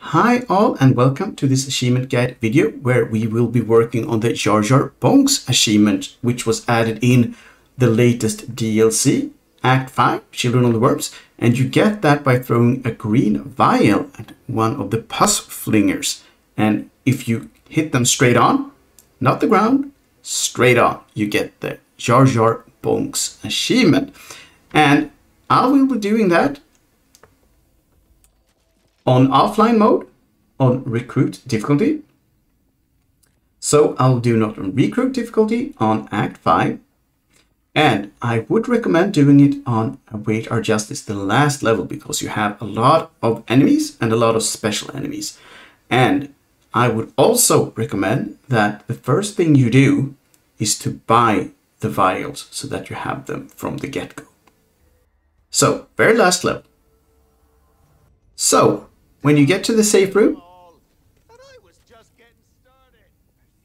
Hi all and welcome to this achievement guide video where we will be working on the Jar Jar Bonks achievement, which was added in the latest DLC, Act 5, Children of the Worms, and you get that by throwing a green vial at one of the Pus Flingers. And if you hit them straight on, not the ground, straight on, you get the Jar Jar Bonks achievement. And I will be doing that on offline mode, on recruit difficulty. So I'll do not on recruit difficulty, on Act 5. And I would recommend doing it on Await Our Justice, the last level, because you have a lot of enemies and a lot of special enemies. And I would also recommend that the first thing you do is to buy the vials so that you have them from the get-go. So, very last level. So, when you get to the safe room,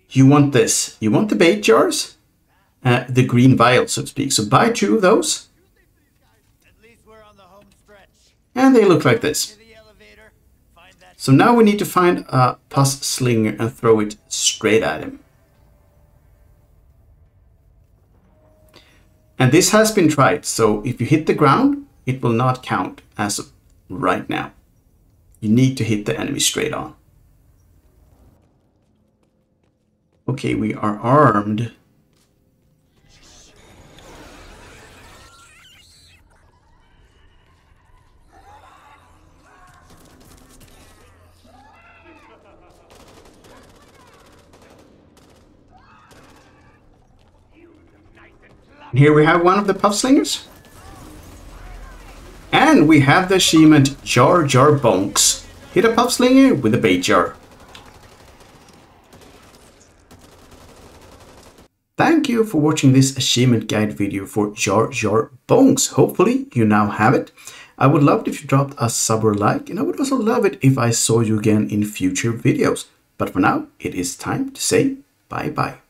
you want this. You want the bait jars, the green vial, so to speak. So buy two of those. And they look like this. So now we need to find a Pus Slinger and throw it straight at him. And this has been tried, so if you hit the ground, it will not count as of right now. You need to hit the enemy straight on. Okay, we are armed. And here we have one of the Pus Flingers. And we have the achievement Jar Jar Bonks. Hit a Pus Flinger with a bait jar. Thank you for watching this achievement guide video for Jar Jar Bonks. Hopefully you now have it. I would love it if you dropped a sub or like, and I would also love it if I saw you again in future videos. But for now, it is time to say bye bye.